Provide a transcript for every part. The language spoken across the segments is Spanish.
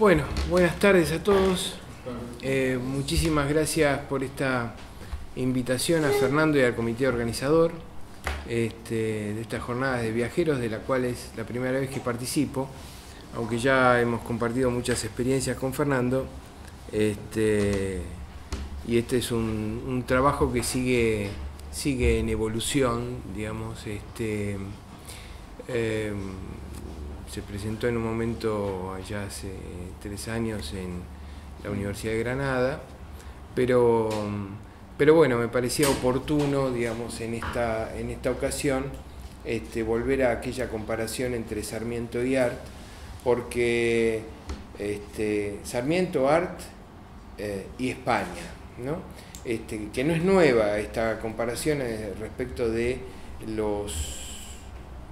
Bueno, buenas tardes a todos. Muchísimas gracias por esta invitación a Fernando y al comité organizador de estas jornadas de viajeros, de la cual es la primera vez que participo, aunque ya hemos compartido muchas experiencias con Fernando. Y este es un trabajo que sigue en evolución, digamos. Se presentó en un momento allá hace 3 años en la Universidad de Granada, pero bueno, me parecía oportuno, digamos, en esta ocasión volver a aquella comparación entre Sarmiento y Arlt, porque Sarmiento, Arlt y España, ¿no? Que no es nueva esta comparación respecto de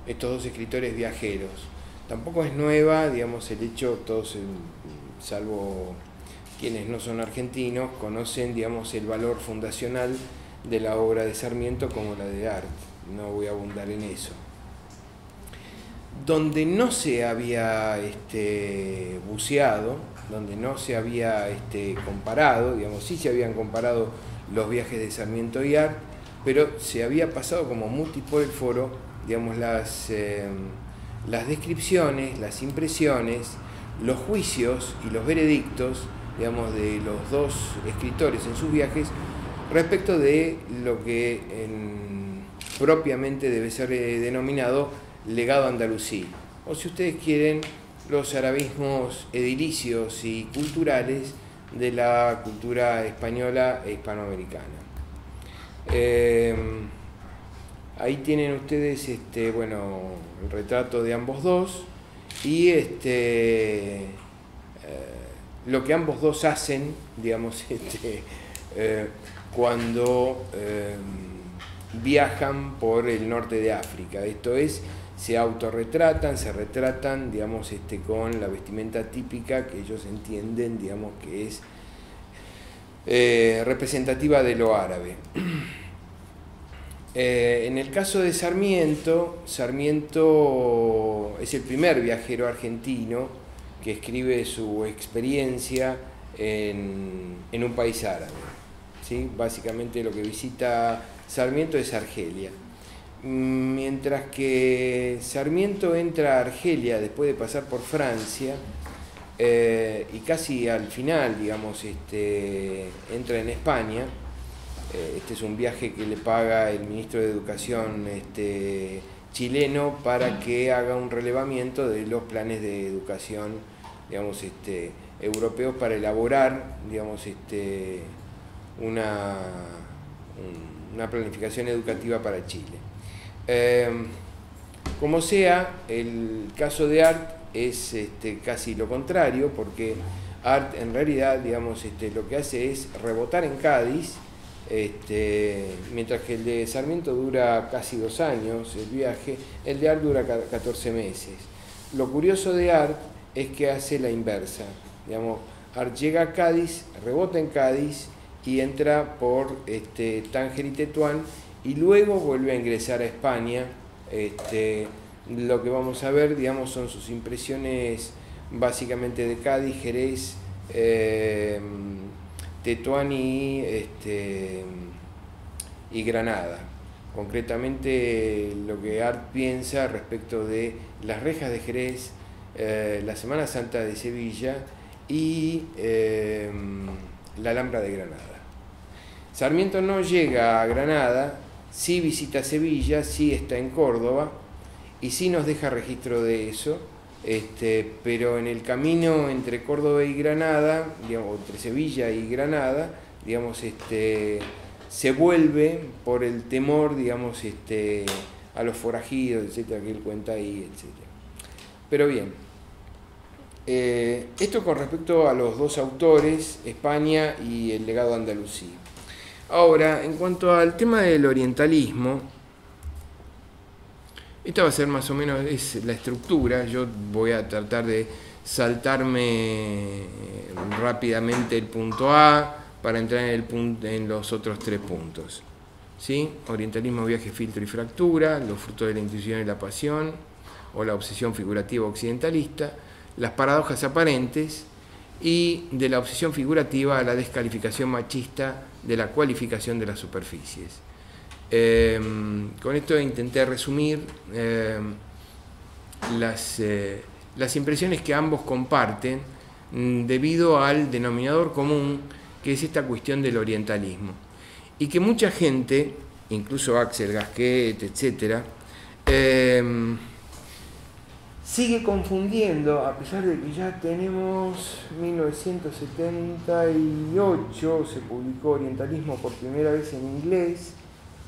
estos dos escritores viajeros. Tampoco es nueva, digamos, el hecho, todos, salvo quienes no son argentinos, conocen, digamos, el valor fundacional de la obra de Sarmiento como la de Arlt. No voy a abundar en eso. Donde no se había buceado, donde no se había comparado, digamos, sí se habían comparado los viajes de Sarmiento y Arlt, pero se había pasado como muti por el foro, digamos, las descripciones, las impresiones, los juicios y los veredictos, digamos, de los dos escritores en sus viajes respecto de lo que propiamente debe ser denominado legado andalusí, o si ustedes quieren, los arabismos edilicios y culturales de la cultura española e hispanoamericana. Ahí tienen ustedes bueno, el retrato de ambos dos y lo que ambos dos hacen, digamos, cuando viajan por el norte de África. Esto es, se autorretratan, se retratan, digamos, con la vestimenta típica que ellos entienden, digamos, que es representativa de lo árabe. En el caso de Sarmiento, Sarmiento es el primer viajero argentino que escribe su experiencia en un país árabe, ¿sí? Básicamente lo que visita Sarmiento es Argelia. Mientras que Sarmiento entra a Argelia después de pasar por Francia, y casi al final, digamos, entra en España. Este es un viaje que le paga el ministro de Educación chileno para que haga un relevamiento de los planes de educación, digamos, europeos, para elaborar, digamos, una planificación educativa para Chile. Como sea, el caso de Arlt es casi lo contrario, porque Arlt en realidad, digamos, lo que hace es rebotar en Cádiz. Mientras que el de Sarmiento dura casi 2 años el viaje, el de Arlt dura 14 meses. Lo curioso de Arlt es que hace la inversa, digamos, Arlt llega a Cádiz, rebota en Cádiz y entra por Tánger y Tetuán, y luego vuelve a ingresar a España. Lo que vamos a ver, digamos, son sus impresiones básicamente de Cádiz, Jerez, Tetuán y Granada. Concretamente, lo que Arlt piensa respecto de las rejas de Jerez, la Semana Santa de Sevilla y la Alhambra de Granada. Sarmiento no llega a Granada, sí visita Sevilla, sí está en Córdoba y sí nos deja registro de eso. Pero en el camino entre Córdoba y Granada, digamos, entre Sevilla y Granada, digamos, se vuelve por el temor, digamos, a los forajidos, etcétera, que él cuenta ahí, etcétera. Pero bien, esto con respecto a los dos autores, España y el legado andalusí. Ahora, en cuanto al tema del orientalismo, esta va a ser más o menos es la estructura. Yo voy a tratar de saltarme rápidamente el punto A para entrar en los otros 3 puntos. ¿Sí? Orientalismo, viaje, filtro y fractura, los frutos de la intuición y la pasión, o la obsesión figurativa occidentalista, las paradojas aparentes y de la obsesión figurativa a la descalificación machista de la cualificación de las superficies. Con esto intenté resumir las impresiones que ambos comparten debido al denominador común que es esta cuestión del orientalismo. Y que mucha gente, incluso Axel Gasquet, etc., sigue confundiendo, a pesar de que ya tenemos 1978, se publicó Orientalismo por primera vez en inglés,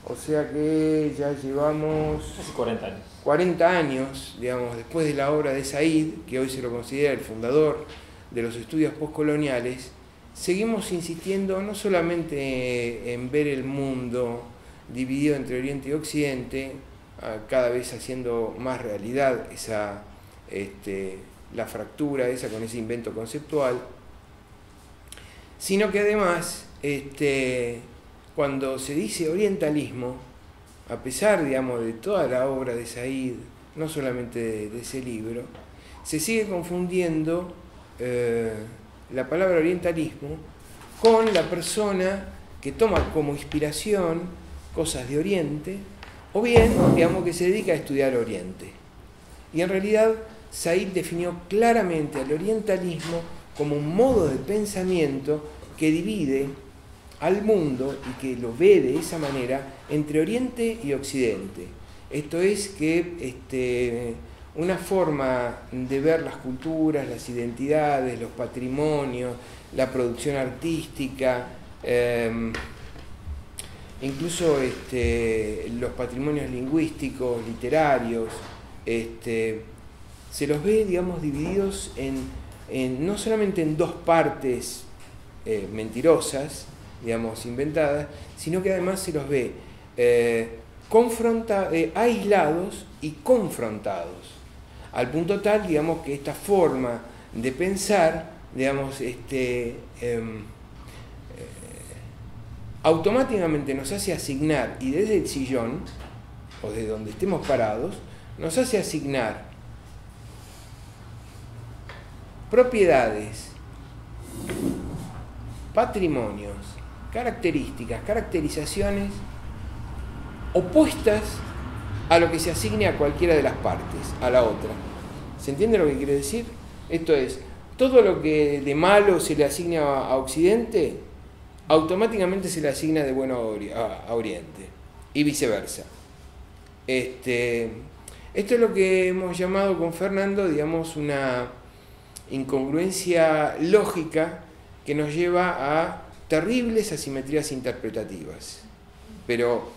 o sea que ya llevamos casi 40 años. 40 años, digamos, después de la obra de Said, que hoy se lo considera el fundador de los estudios postcoloniales, seguimos insistiendo no solamente en ver el mundo dividido entre Oriente y Occidente, cada vez haciendo más realidad esa, la fractura esa con ese invento conceptual, sino que además cuando se dice orientalismo, a pesar, digamos, de toda la obra de Said, no solamente de ese libro, se sigue confundiendo la palabra orientalismo con la persona que toma como inspiración cosas de Oriente, o bien, digamos, que se dedica a estudiar Oriente. Y en realidad, Said definió claramente al orientalismo como un modo de pensamiento que divide al mundo y que lo ve de esa manera entre Oriente y Occidente. Esto es que una forma de ver las culturas, las identidades, los patrimonios, la producción artística, incluso los patrimonios lingüísticos, literarios, se los ve, digamos, divididos no solamente en dos partes mentirosas, digamos, inventadas, sino que además se los ve aislados y confrontados, al punto tal, digamos, que esta forma de pensar, digamos, automáticamente nos hace asignar, y desde el sillón, o desde donde estemos parados, nos hace asignar propiedades, patrimonios, características, caracterizaciones opuestas a lo que se asigne a cualquiera de las partes, a la otra. ¿Se entiende lo que quiere decir? Esto es, todo lo que de malo se le asigna a Occidente, automáticamente se le asigna de bueno a Oriente, y viceversa. Esto es lo que hemos llamado con Fernando, digamos, una incongruencia lógica que nos lleva a terribles asimetrías interpretativas, pero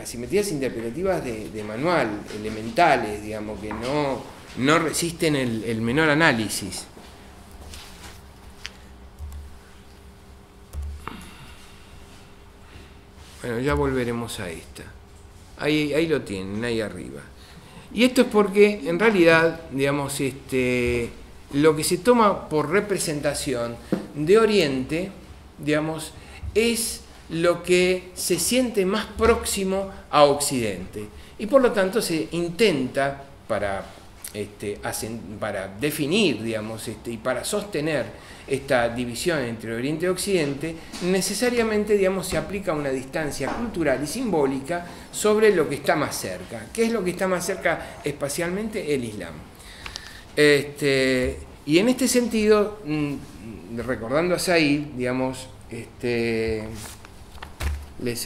asimetrías interpretativas de manual, elementales, digamos, que no resisten el menor análisis. Bueno, ya volveremos a esta. Ahí lo tienen, ahí arriba. Y esto es porque, en realidad, digamos, lo que se toma por representación de Oriente, digamos, es lo que se siente más próximo a Occidente. Y por lo tanto se intenta, para definir, digamos, y para sostener esta división entre Oriente y Occidente, necesariamente, digamos, se aplica una distancia cultural y simbólica sobre lo que está más cerca. ¿Qué es lo que está más cerca espacialmente? El Islam. Y en este sentido, recordando a Said, digamos, se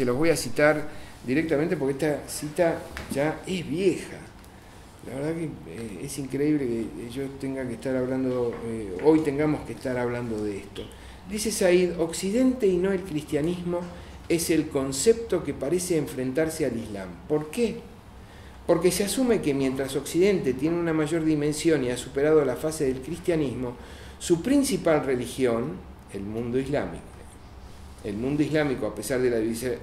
los voy a citar directamente porque esta cita ya es vieja. La verdad que es increíble que yo tenga que estar hablando, hoy tengamos que estar hablando de esto. Dice Said: Occidente y no el cristianismo es el concepto que parece enfrentarse al Islam. ¿Por qué? Porque se asume que mientras Occidente tiene una mayor dimensión y ha superado la fase del cristianismo, su principal religión, el mundo islámico. El mundo islámico, a pesar de la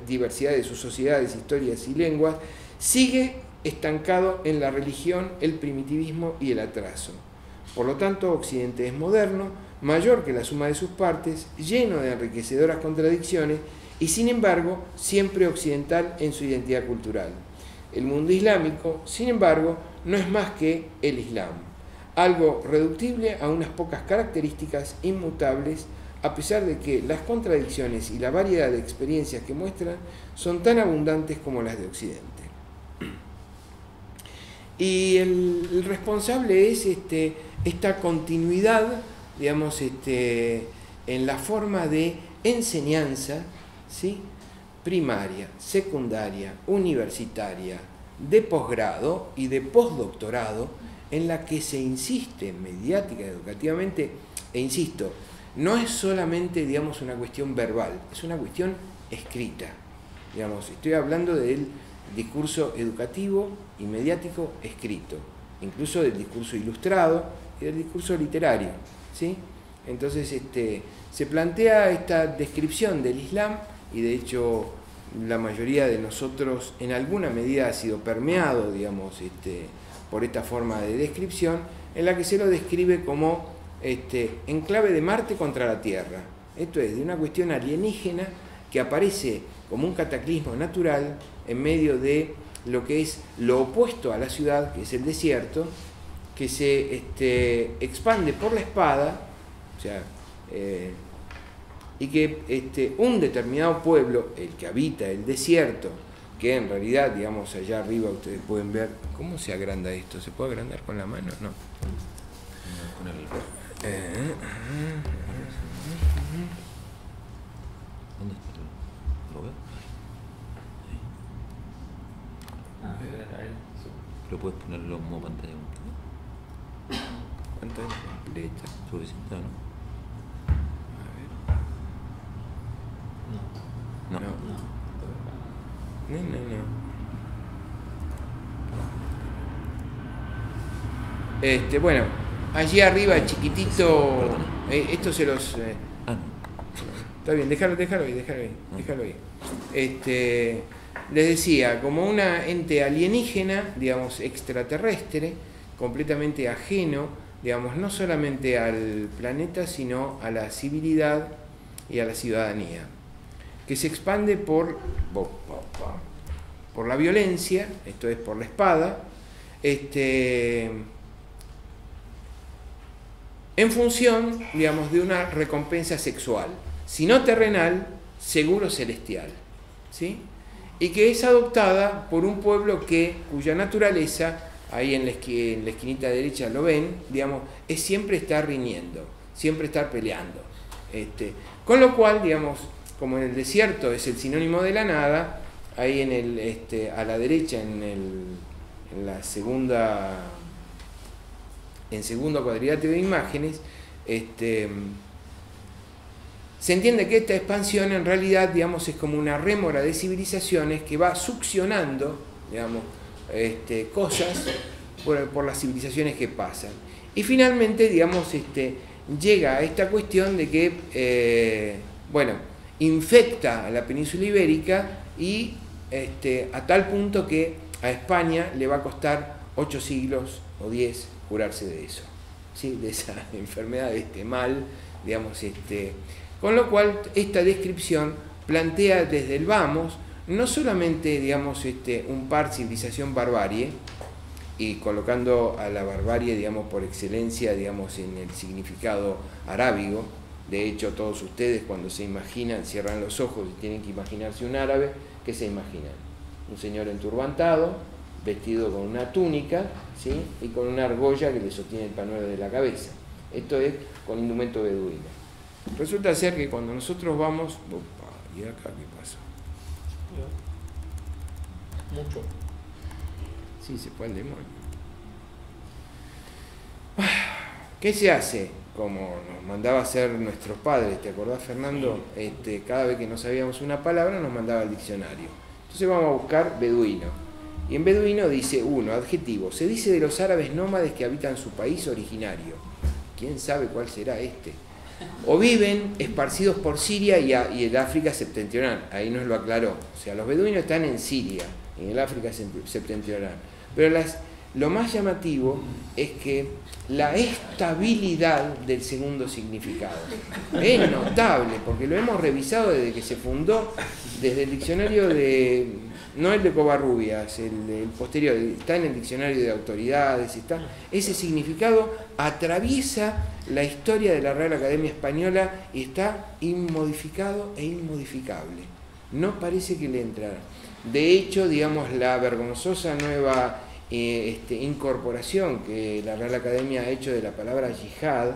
diversidad de sus sociedades, historias y lenguas, sigue estancado en la religión, el primitivismo y el atraso. Por lo tanto, Occidente es moderno, mayor que la suma de sus partes, lleno de enriquecedoras contradicciones y, sin embargo, siempre occidental en su identidad cultural. El mundo islámico, sin embargo, no es más que el Islam, algo reductible a unas pocas características inmutables, a pesar de que las contradicciones y la variedad de experiencias que muestran son tan abundantes como las de Occidente. Y el responsable es esta continuidad, digamos, en la forma de enseñanza, ¿sí?, primaria, secundaria, universitaria, de posgrado y de postdoctorado, en la que se insiste mediática y educativamente, e insisto, no es solamente, digamos, una cuestión verbal, es una cuestión escrita. Digamos, estoy hablando del discurso educativo y mediático escrito, incluso del discurso ilustrado y del discurso literario, ¿sí? Entonces, se plantea esta descripción del Islam, y de hecho la mayoría de nosotros en alguna medida ha sido permeado, digamos, por esta forma de descripción, en la que se lo describe como enclave de Marte contra la Tierra. Esto es, de una cuestión alienígena que aparece como un cataclismo natural en medio de lo que es lo opuesto a la ciudad, que es el desierto, que se expande por la espada, o sea, y que un determinado pueblo, el que habita el desierto, que en realidad, digamos, allá arriba ustedes pueden ver, ¿cómo se agranda esto? ¿Se puede agrandar con la mano? No. Con el... ¿Dónde está? ¿Lo ves? ¿Lo puedes ponerlo como pantalla? ¿Cuánto es? Derecha. ¿Suficiente o no? No. No. Bueno, allí arriba, chiquitito. Esto se los. Está bien, déjalo ahí. Les decía, como una ente alienígena, digamos, extraterrestre, completamente ajeno, digamos, no solamente al planeta, sino a la civilidad y a la ciudadanía, que se expande por la violencia, esto es, por la espada, en función, digamos, de una recompensa sexual, si no terrenal, seguro celestial, ¿sí? Y que es adoptada por un pueblo cuya naturaleza, ahí en la esquinita derecha lo ven, digamos, es siempre estar riñendo, siempre estar peleando. Con lo cual, digamos, como en el desierto es el sinónimo de la nada, ahí en el, a la derecha, en la segunda, en segundo cuadrilátero de imágenes, se entiende que esta expansión en realidad, digamos, es como una rémora de civilizaciones que va succionando, digamos, cosas por las civilizaciones que pasan. Y finalmente, digamos, llega a esta cuestión de que, bueno, infecta a la península ibérica y a tal punto que a España le va a costar 8 siglos o 10 curarse de eso, ¿sí?, de esa enfermedad, de este mal, digamos. Con lo cual, esta descripción plantea desde el vamos no solamente, digamos, un par civilización barbarie, y colocando a la barbarie, digamos, por excelencia, digamos, en el significado arábigo. De hecho, todos ustedes, cuando se imaginan, cierran los ojos y tienen que imaginarse un árabe, ¿qué se imaginan? Un señor enturbantado, vestido con una túnica, ¿sí?, y con una argolla que le sostiene el panuelo de la cabeza. Esto es con indumento beduino. Resulta ser que cuando nosotros vamos... Opa, ¿y acá qué pasó? Mucho. Sí, se fue el demonio. ¿Qué se hace? Como nos mandaba hacer nuestros padres, ¿te acordás, Fernando? Cada vez que no sabíamos una palabra nos mandaba el diccionario. Entonces vamos a buscar beduino. Y en beduino dice uno, adjetivo, se dice de los árabes nómades que habitan su país originario. ¿Quién sabe cuál será este? O viven esparcidos por Siria y el África septentrional. Ahí nos lo aclaró. O sea, los beduinos están en Siria, en el África septentrional. Pero las Lo más llamativo es que la estabilidad del segundo significado es notable, porque lo hemos revisado desde que se fundó, desde el diccionario de, no el de Covarrubias, el posterior, está en el diccionario de autoridades, está, ese significado atraviesa la historia de la Real Academia Española y está inmodificado e inmodificable. No parece que le entrara. De hecho, digamos, la vergonzosa nueva incorporación que la Real Academia ha hecho de la palabra yihad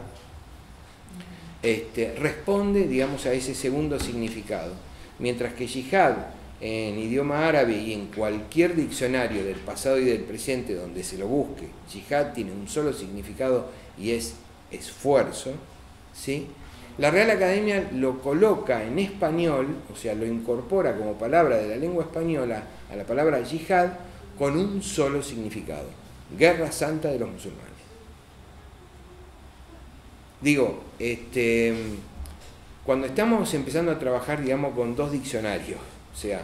responde, digamos, a ese segundo significado. Mientras que yihad en idioma árabe y en cualquier diccionario del pasado y del presente donde se lo busque, yihad tiene un solo significado y es esfuerzo, ¿sí? La Real Academia lo coloca en español, o sea, lo incorpora como palabra de la lengua española a la palabra yihad con un solo significado: guerra santa de los musulmanes. Digo, cuando estamos empezando a trabajar, digamos, con dos diccionarios, o sea,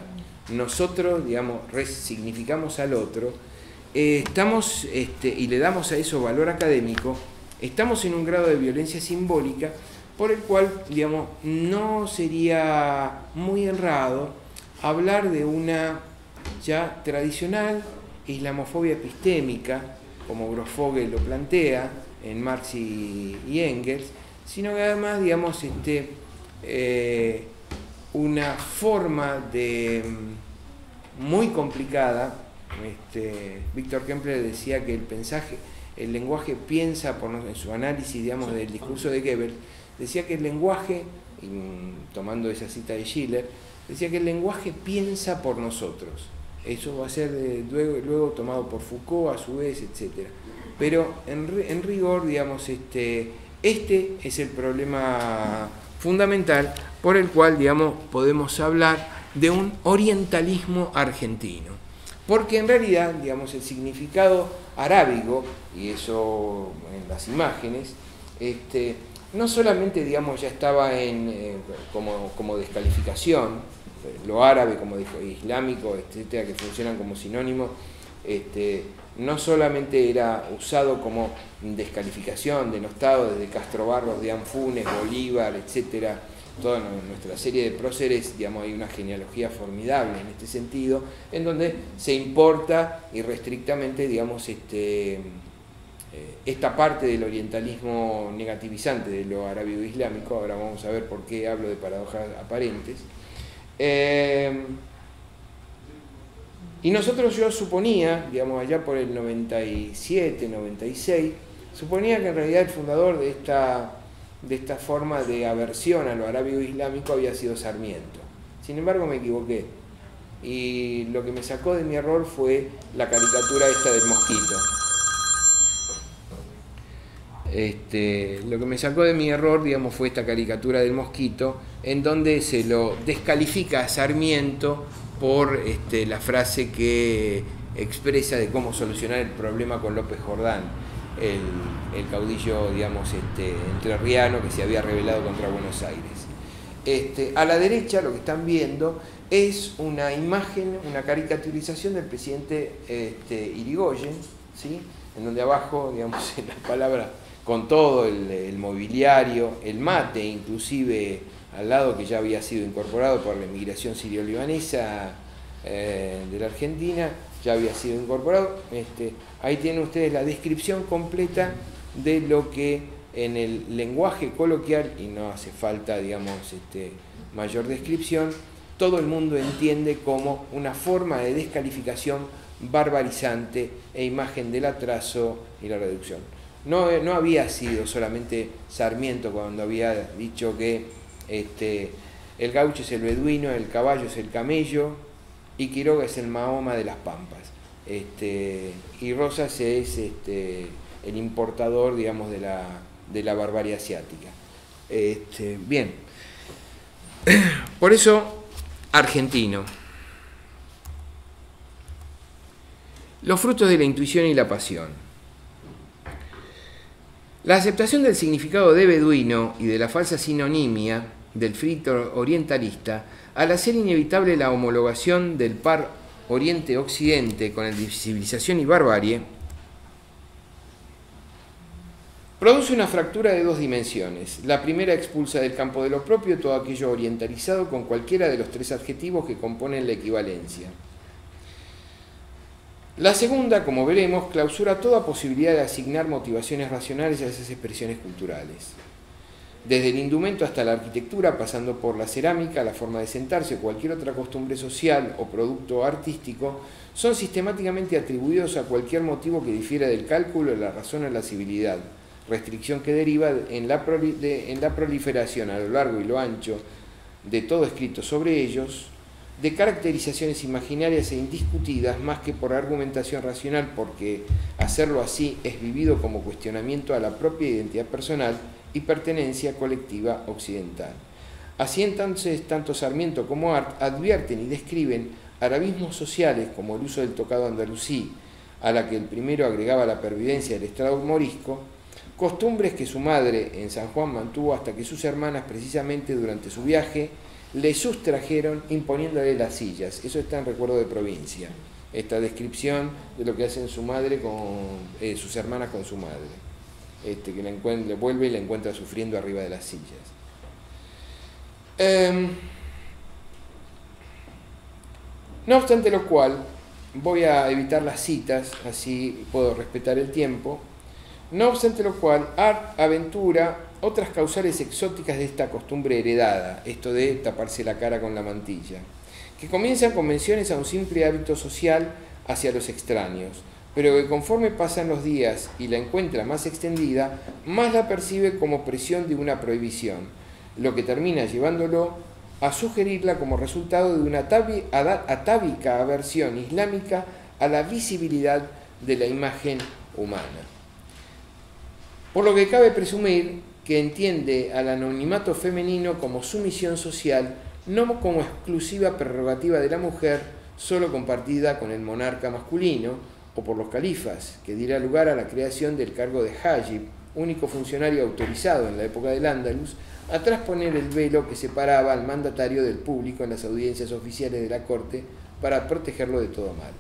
nosotros, digamos, resignificamos al otro, estamos, y le damos a eso valor académico, estamos en un grado de violencia simbólica por el cual, digamos, no sería muy errado hablar de una ya tradicional islamofobia epistémica, como Grosfogel lo plantea en Marx y Engels, sino que además, digamos, una forma de muy complicada. Víctor Kempler decía que el lenguaje piensa, en su análisis, digamos, del discurso de Goebbels, decía que el lenguaje, tomando esa cita de Schiller, decía que el lenguaje piensa por nosotros. Eso va a ser luego tomado por Foucault a su vez, etc. Pero en rigor, digamos, este es el problema fundamental por el cual, digamos, podemos hablar de un orientalismo argentino. Porque en realidad, digamos, el significado arábigo, y eso en las imágenes, no solamente, digamos, ya estaba en, como descalificación, lo árabe como islámico, etcétera, que funcionan como sinónimos, no solamente era usado como descalificación, denostado desde Castro Barros, de Anfunes, Bolívar, etcétera, toda nuestra serie de próceres, digamos, hay una genealogía formidable en este sentido, en donde se importa irrestrictamente, digamos, esta parte del orientalismo negativizante de lo arábigo-islámico. Ahora vamos a ver por qué hablo de paradojas aparentes. Y nosotros, yo suponía, digamos, allá por el 97, 96, suponía que en realidad el fundador de esta forma de aversión a lo arábigo islámico había sido Sarmiento. Sin embargo, me equivoqué. Y lo que me sacó de mi error fue la caricatura esta del mosquito. Lo que me sacó de mi error, digamos, fue esta caricatura del mosquito, en donde se lo descalifica a Sarmiento por la frase que expresa de cómo solucionar el problema con López Jordán, el caudillo, digamos, entrerriano que se había rebelado contra Buenos Aires. A la derecha lo que están viendo es una imagen, una caricaturización del presidente Irigoyen, ¿sí? En donde abajo, digamos, en las palabras, con todo el mobiliario, el mate inclusive al lado, que ya había sido incorporado por la inmigración sirio-libanesa de la Argentina, ya había sido incorporado. Ahí tienen ustedes la descripción completa de lo que en el lenguaje coloquial, y no hace falta, digamos, mayor descripción, todo el mundo entiende como una forma de descalificación barbarizante e imagen del atraso y la reducción. No había sido solamente Sarmiento cuando había dicho que el gaucho es el beduino, el caballo es el camello y Quiroga es el Mahoma de las Pampas, y Rosas es el importador, digamos, de la barbarie asiática. Bien, por eso argentino. Los frutos de la intuición y la pasión. La aceptación del significado de beduino y de la falsa sinonimia del frito orientalista, al hacer inevitable la homologación del par Oriente-Occidente con el de civilización y barbarie, Produce una fractura de dos dimensiones. La primera expulsa del campo de lo propio todo aquello orientalizado con cualquiera de los tres adjetivos que componen la equivalencia. La segunda, como veremos, clausura toda posibilidad de asignar motivaciones racionales a esas expresiones culturales. Desde el indumento hasta la arquitectura, pasando por la cerámica, la forma de sentarse o cualquier otra costumbre social o producto artístico, son sistemáticamente atribuidos a cualquier motivo que difiera del cálculo, la razón o la civilidad, restricción que deriva en la proliferación a lo largo y lo ancho de todo escrito sobre ellos, de caracterizaciones imaginarias e indiscutidas más que por argumentación racional, porque hacerlo así es vivido como cuestionamiento a la propia identidad personal y pertenencia colectiva occidental. Así entonces, tanto Sarmiento como Arlt advierten y describen arabismos sociales como el uso del tocado andalusí, a la que el primero agregaba la pervivencia del estrado morisco, costumbres que su madre en San Juan mantuvo hasta que sus hermanas, precisamente durante su viaje, le sustrajeron imponiéndole las sillas. Eso está en Recuerdo de Provincia, esta descripción de lo que hacen su madre sus hermanas con su madre. Que le vuelve y la encuentra sufriendo arriba de las sillas. No obstante lo cual, voy a evitar las citas, así puedo respetar el tiempo. No obstante lo cual, Arlt aventura otras causales exóticas de esta costumbre heredada, esto de taparse la cara con la mantilla, que comienzan con menciones a un simple hábito social hacia los extraños, pero que conforme pasan los días y la encuentra más extendida, más la percibe como presión de una prohibición, lo que termina llevándolo a sugerirla como resultado de una atávica aversión islámica a la visibilidad de la imagen humana. Por lo que cabe presumir que entiende al anonimato femenino como sumisión social, no como exclusiva prerrogativa de la mujer, solo compartida con el monarca masculino, o por los califas, que dirá lugar a la creación del cargo de Hajib, único funcionario autorizado en la época del Ándalus, a trasponer el velo que separaba al mandatario del público en las audiencias oficiales de la corte para protegerlo de todo mal.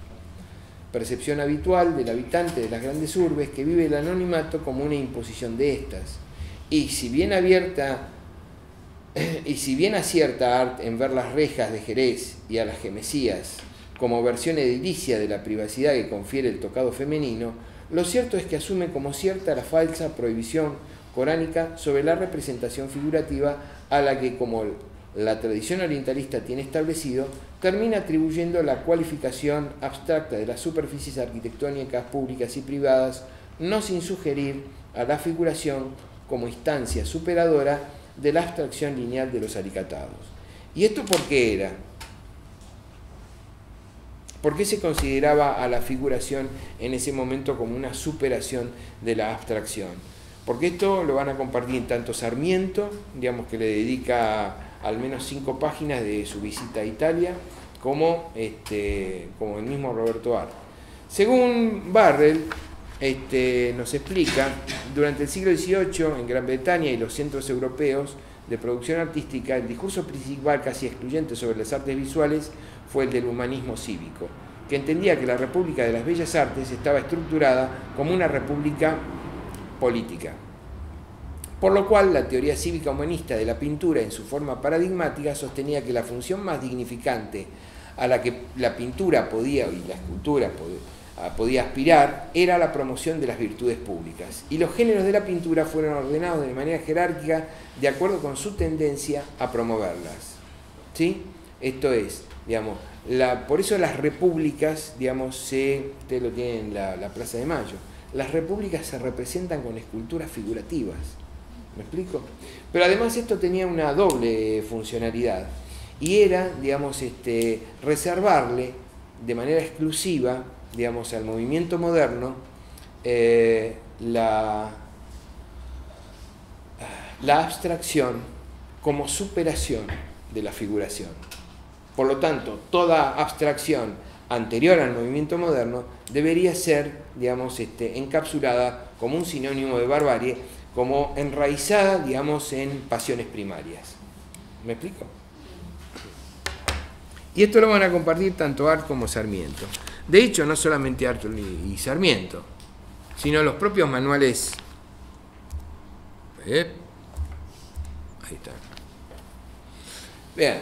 Percepción habitual del habitante de las grandes urbes que vive el anonimato como una imposición de estas. Y si bien acierta Arlt en ver las rejas de Jerez y a las gemesías como versión edilicia de la privacidad que confiere el tocado femenino, lo cierto es que asume como cierta la falsa prohibición coránica sobre la representación figurativa a la que, como la tradición orientalista tiene establecido, termina atribuyendo la cualificación abstracta de las superficies arquitectónicas públicas y privadas, no sin sugerir a la figuración como instancia superadora de la abstracción lineal de los alicatados. ¿Y esto por qué era? ¿Por qué se consideraba a la figuración en ese momento como una superación de la abstracción? Porque esto lo van a compartir tanto Sarmiento, digamos que le dedica al menos 5 páginas de su visita a Italia, como el mismo Roberto Arlt. Según Barrel, nos explica, durante el siglo XVIII en Gran Bretaña y los centros europeos de producción artística, el discurso principal casi excluyente sobre las artes visuales fue el del humanismo cívico, que entendía que la República de las Bellas Artes estaba estructurada como una república política. Por lo cual, la teoría cívica humanista de la pintura, en su forma paradigmática, sostenía que la función más dignificante a la que la pintura y la escultura podía aspirar era la promoción de las virtudes públicas. Y los géneros de la pintura fueron ordenados de manera jerárquica de acuerdo con su tendencia a promoverlas. ¿Sí? Esto es, digamos, por eso las repúblicas, digamos, ustedes lo tienen en la Plaza de Mayo, las repúblicas se representan con esculturas figurativas. ¿Me explico? Pero además esto tenía una doble funcionalidad y era, digamos, reservarle de manera exclusiva, digamos, al movimiento moderno la abstracción como superación de la figuración. Por lo tanto, toda abstracción anterior al movimiento moderno debería ser, digamos, encapsulada como un sinónimo de barbarie, como enraizada, digamos, en pasiones primarias. ¿Me explico? Y esto lo van a compartir tanto Arlt como Sarmiento. De hecho, no solamente Arlt y Sarmiento, sino los propios manuales Ahí está. Vean.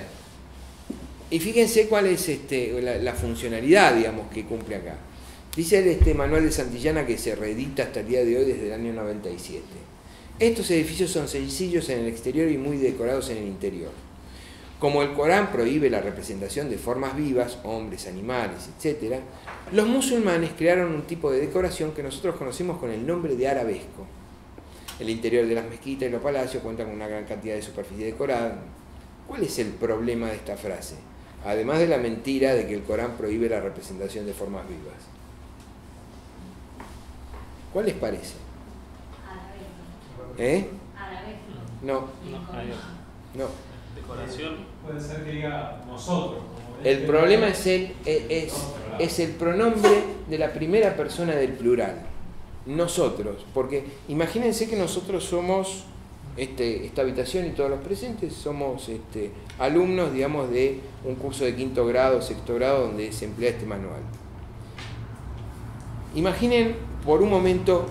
Y fíjense cuál es la funcionalidad, digamos, que cumple acá. Dice este manual de Santillana, que se reedita hasta el día de hoy desde el año 97. Estos edificios son sencillos en el exterior y muy decorados en el interior. Como el Corán prohíbe la representación de formas vivas, hombres, animales, etc., los musulmanes crearon un tipo de decoración que nosotros conocemos con el nombre de arabesco. El interior de las mezquitas y los palacios cuentan con una gran cantidad de superficie decorada. ¿Cuál es el problema de esta frase? Además de la mentira de que el Corán prohíbe la representación de formas vivas. ¿Cuál les parece? ¿Eh? No. No. Decoración. Puede ser que diga nosotros. El problema es el pronombre de la primera persona del plural. Nosotros. Porque imagínense que nosotros somos, esta habitación y todos los presentes, somos alumnos, digamos, de un curso de 5º grado, 6º grado, donde se emplea este manual. Imaginen por un momento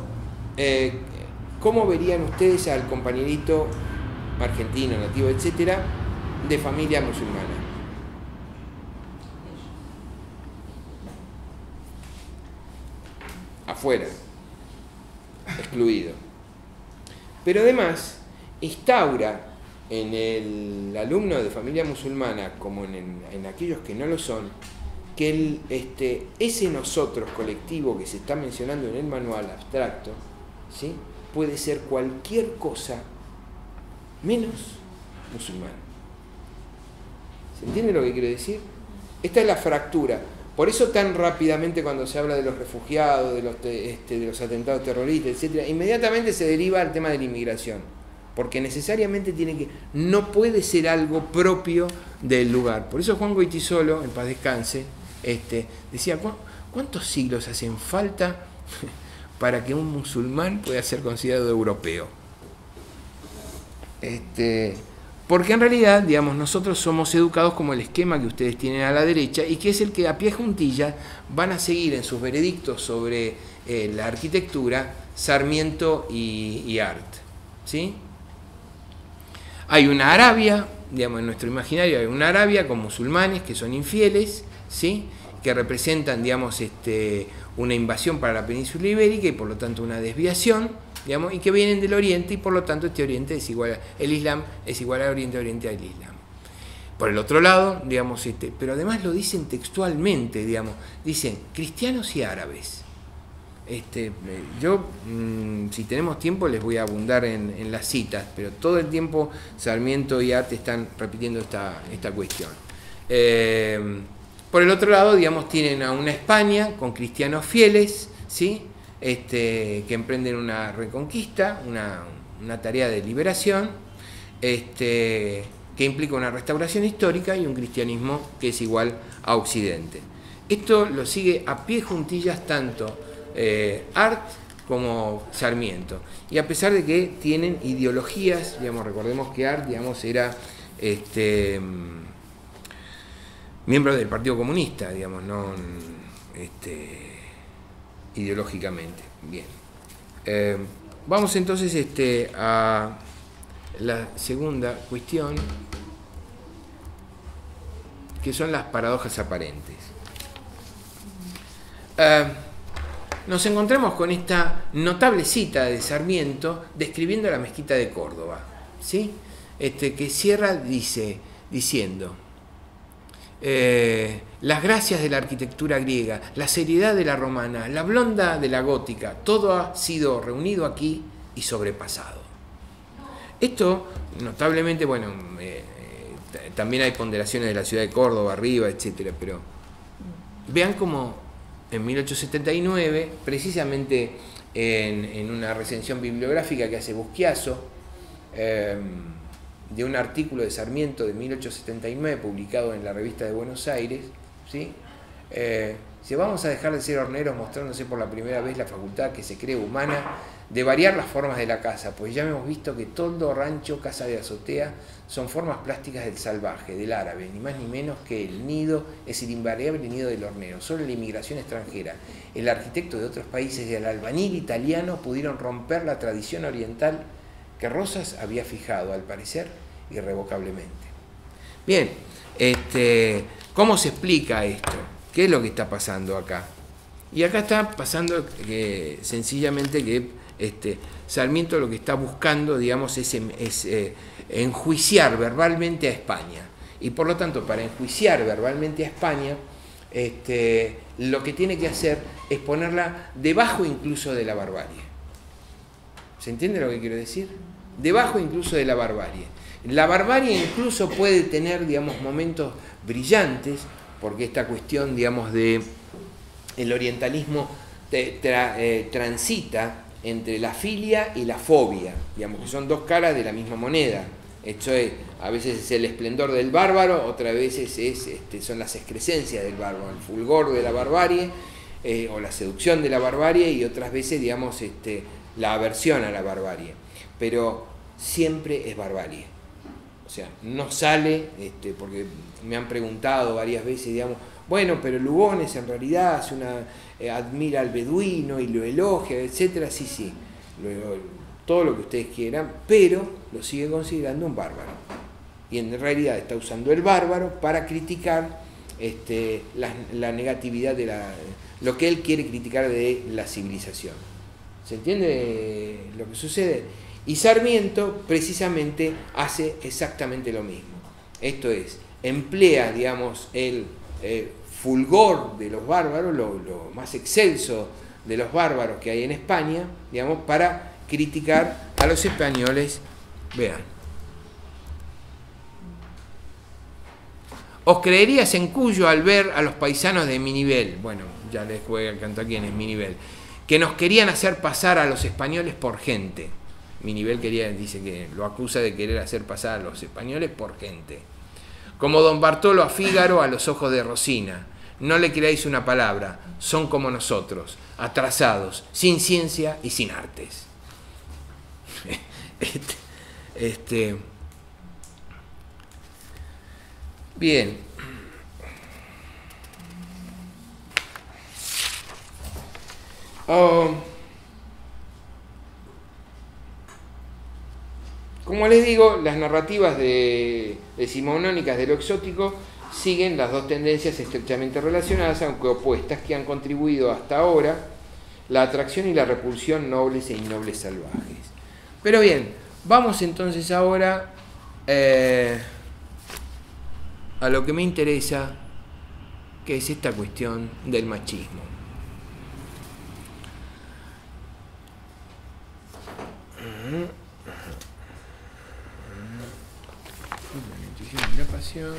cómo verían ustedes al compañerito argentino, nativo, etcétera, de familia musulmana. Afuera, excluido. Pero además instaura en el alumno de familia musulmana, como en aquellos que no lo son, que ese nosotros colectivo que se está mencionando en el manual abstracto, ¿sí?, puede ser cualquier cosa menos musulmán. ¿Se entiende lo que quiero decir? Esta es la fractura. Por eso tan rápidamente, cuando se habla de los refugiados, de los atentados terroristas, etc., inmediatamente se deriva al tema de la inmigración, porque necesariamente no puede ser algo propio del lugar. Por eso Juan Goytisolo, en paz descanse, decía, ¿cuántos siglos hacen falta para que un musulmán pueda ser considerado europeo? Porque en realidad, digamos, nosotros somos educados como el esquema que ustedes tienen a la derecha, y que es el que a pie juntillas van a seguir en sus veredictos sobre la arquitectura Sarmiento y Arlt, ¿sí? Hay una Arabia, digamos, en nuestro imaginario hay una Arabia con musulmanes que son infieles, ¿sí?, que representan, digamos, una invasión para la península ibérica y por lo tanto una desviación, digamos, y que vienen del Oriente, y por lo tanto este Oriente es igual al Islam, es igual al Oriente, Oriente al Islam. Por el otro lado, digamos, pero además lo dicen textualmente, digamos, dicen cristianos y árabes. Yo, si tenemos tiempo, les voy a abundar en las citas, pero todo el tiempo Sarmiento y Arte están repitiendo esta cuestión. Por el otro lado, digamos, tienen a una España con cristianos fieles, ¿sí?, que emprenden una reconquista, una tarea de liberación, que implica una restauración histórica y un cristianismo que es igual a Occidente. Esto lo sigue a pie juntillas tanto Art como Sarmiento, y a pesar de que tienen ideologías, digamos, recordemos que Art, digamos, era miembro del Partido Comunista, digamos, no ideológicamente. Bien, vamos entonces a la segunda cuestión, que son las paradojas aparentes. Nos encontramos con esta notable cita de Sarmiento describiendo la mezquita de Córdoba, ¿sí?, que cierra diciendo las gracias de la arquitectura griega, la seriedad de la romana, la blonda de la gótica, todo ha sido reunido aquí y sobrepasado. Esto notablemente, bueno, también hay ponderaciones de la ciudad de Córdoba, arriba, etcétera, pero vean cómo en 1879, precisamente en una recensión bibliográfica que hace Busquiazo, de un artículo de Sarmiento de 1879 publicado en la Revista de Buenos Aires, ¿sí?, si vamos a dejar de ser horneros mostrándose por la primera vez la facultad que se cree humana de variar las formas de la casa, pues ya hemos visto que toldo, rancho, casa de azotea son formas plásticas del salvaje, del árabe, ni más ni menos que el nido, es el invariable nido del hornero. Solo la inmigración extranjera, el arquitecto de otros países y el albañil italiano pudieron romper la tradición oriental que Rosas había fijado, al parecer, irrevocablemente. Bien, ¿cómo se explica esto? ¿Qué es lo que está pasando acá? Y acá está pasando que, sencillamente, que Sarmiento lo que está buscando, digamos, es enjuiciar verbalmente a España. Y por lo tanto, para enjuiciar verbalmente a España, lo que tiene que hacer es ponerla debajo incluso de la barbarie. ¿Se entiende lo que quiero decir? Debajo incluso de la barbarie. La barbarie incluso puede tener, digamos, momentos brillantes, porque esta cuestión, digamos, de el orientalismo transita entre la filia y la fobia, digamos, que son dos caras de la misma moneda. Esto es, a veces es el esplendor del bárbaro, otras veces es, son las excrescencias del bárbaro, el fulgor de la barbarie, o la seducción de la barbarie, y otras veces, digamos, la aversión a la barbarie. Pero siempre es barbarie. O sea, no sale, porque me han preguntado varias veces, digamos, bueno, pero Lugones en realidad hace una, admira al beduino y lo elogia, etcétera. Sí, sí, todo lo que ustedes quieran, pero lo sigue considerando un bárbaro. Y en realidad está usando el bárbaro para criticar la negatividad de lo que él quiere criticar de la civilización. ¿Se entiende lo que sucede? Y Sarmiento precisamente hace exactamente lo mismo. Esto es, emplea, digamos, el fulgor de los bárbaros, lo más excelso de los bárbaros que hay en España, digamos, para criticar a los españoles. Vean. ¿Os creerías en Cuyo al ver a los paisanos de mi nivel? Bueno, ya les juega el canto a quien es mi nivel. Que nos querían hacer pasar a los españoles por gente. Mi nivel quería, dice que lo acusa de querer hacer pasar a los españoles por gente. Como don Bartolo a Fígaro a los ojos de Rosina. No le creáis una palabra. Son como nosotros, atrasados, sin ciencia y sin artes. Bien. Como les digo, las narrativas de simonónicas de lo exótico siguen las dos tendencias estrechamente relacionadas, aunque opuestas, que han contribuido hasta ahora: la atracción y la repulsión, nobles e innobles salvajes. Pero bien, vamos entonces ahora a lo que me interesa, que es esta cuestión del machismo. La nutrición y la pasión.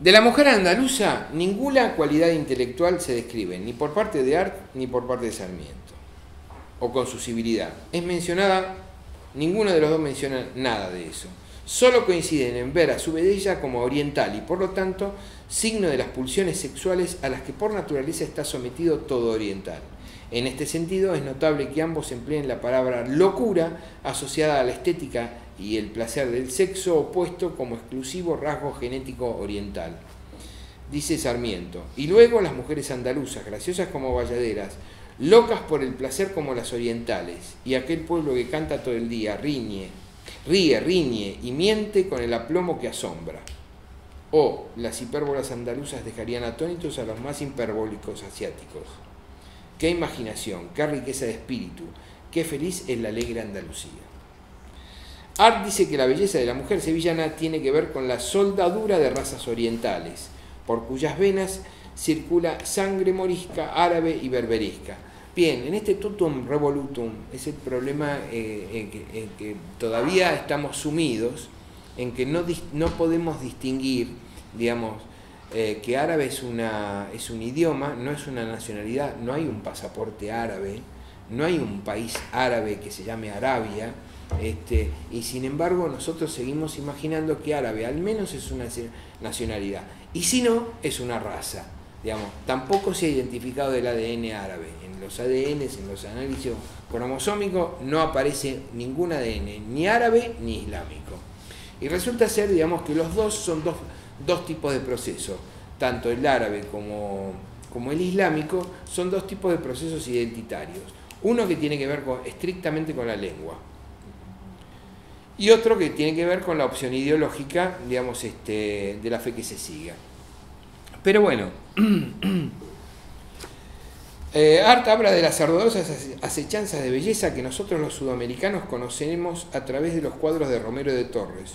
De la mujer andaluza, ninguna cualidad intelectual se describe, ni por parte de Arlt ni por parte de Sarmiento, o con su civilidad. Es mencionada, ninguno de los dos menciona nada de eso. Solo coinciden en ver a su belleza como oriental y, por lo tanto, signo de las pulsiones sexuales a las que por naturaleza está sometido todo oriental. En este sentido, es notable que ambos empleen la palabra locura asociada a la estética y el placer del sexo opuesto como exclusivo rasgo genético oriental, dice Sarmiento. Y luego las mujeres andaluzas, graciosas como bayaderas, locas por el placer como las orientales, y aquel pueblo que canta todo el día, ríe, riñe y miente con el aplomo que asombra. O las hipérbolas andaluzas dejarían atónitos a los más hiperbólicos asiáticos. Qué imaginación, qué riqueza de espíritu, qué feliz es la alegre Andalucía. Arlt dice que la belleza de la mujer sevillana tiene que ver con la soldadura de razas orientales, por cuyas venas circula sangre morisca, árabe y berberisca. Bien, en este totum revolutum es el problema en que todavía estamos sumidos, en que no podemos distinguir, digamos, que árabe es un idioma, no es una nacionalidad, no hay un pasaporte árabe, no hay un país árabe que se llame Arabia. Y sin embargo nosotros seguimos imaginando que árabe al menos es una nacionalidad, y si no, es una raza, digamos. Tampoco se ha identificado el ADN árabe en los ADNs, en los análisis cromosómicos no aparece ningún ADN, ni árabe ni islámico, y resulta ser, digamos, que los dos son dos tipos de procesos, tanto el árabe como como el islámico, son dos tipos de procesos identitarios. Uno que tiene que ver estrictamente con la lengua y otro que tiene que ver con la opción ideológica, digamos, de la fe que se siga. Pero bueno, Arlt habla de las ardorosas acechanzas de belleza que nosotros los sudamericanos conocemos a través de los cuadros de Romero de Torres.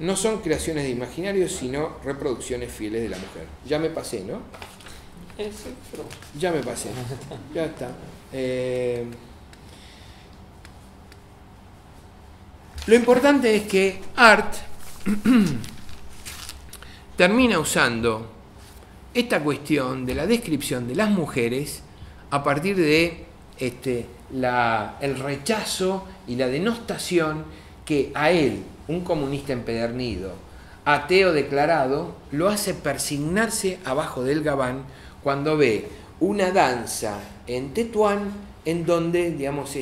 No son creaciones de imaginarios, sino reproducciones fieles de la mujer. Ya me pasé, ¿no? Ya me pasé. Ya está. Lo importante es que Arlt termina usando esta cuestión de la descripción de las mujeres a partir de el rechazo y la denostación que a él, un comunista empedernido, ateo declarado, lo hace persignarse abajo del gabán cuando ve una danza en Tetuán, en donde, digamos,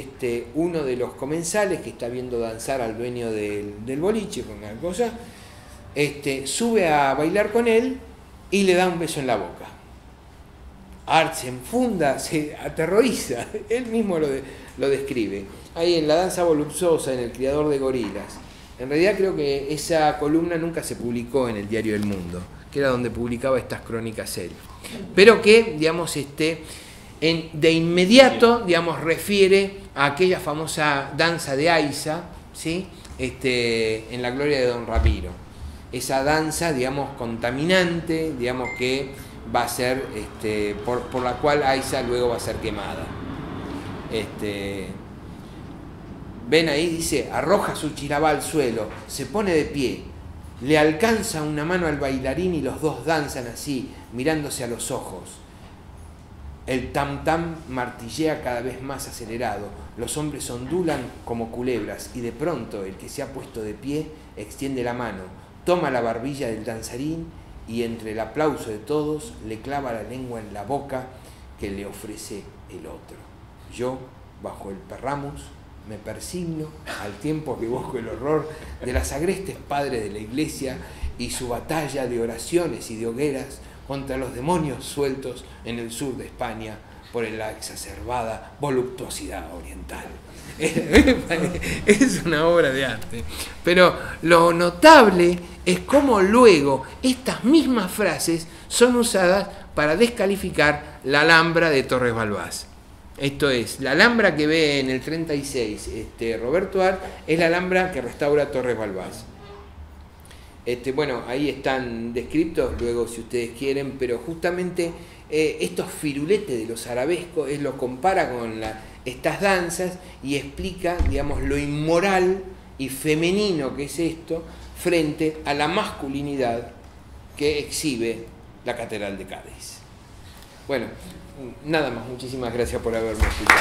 uno de los comensales que está viendo danzar al dueño del boliche, con una cosa, sube a bailar con él y le da un beso en la boca. Arlt se enfunda, se aterroriza, él mismo lo describe. Ahí en La danza voluptuosa, en El criador de gorilas. En realidad creo que esa columna nunca se publicó en el Diario del Mundo, que era donde publicaba estas crónicas él. Pero que, digamos, de inmediato, digamos, refiere a aquella famosa danza de Aisa, ¿sí? En La gloria de Don Rapiro. Esa danza, digamos, contaminante, digamos, que va a ser, por la cual Aisa luego va a ser quemada. Ven ahí, dice, arroja su chirabá al suelo, se pone de pie, le alcanza una mano al bailarín y los dos danzan así, mirándose a los ojos. El tam-tam martillea cada vez más acelerado, los hombres ondulan como culebras y de pronto el que se ha puesto de pie extiende la mano, toma la barbilla del danzarín y entre el aplauso de todos le clava la lengua en la boca que le ofrece el otro. Yo, bajo el perramus, me persigno al tiempo que evoco el horror de las agrestes padres de la iglesia y su batalla de oraciones y de hogueras contra los demonios sueltos en el sur de España por la exacerbada voluptuosidad oriental. Es una obra de arte. Pero lo notable es cómo luego estas mismas frases son usadas para descalificar la Alhambra de Torres Balbás. Esto es, la Alhambra que ve en el 36 Roberto Arlt es la Alhambra que restaura Torres Balbás. Bueno, ahí están descritos luego si ustedes quieren, pero justamente estos firuletes de los arabescos, él los compara con estas danzas y explica, digamos, lo inmoral y femenino que es esto frente a la masculinidad que exhibe la Catedral de Cádiz. Bueno, nada más, muchísimas gracias por haberme escuchado.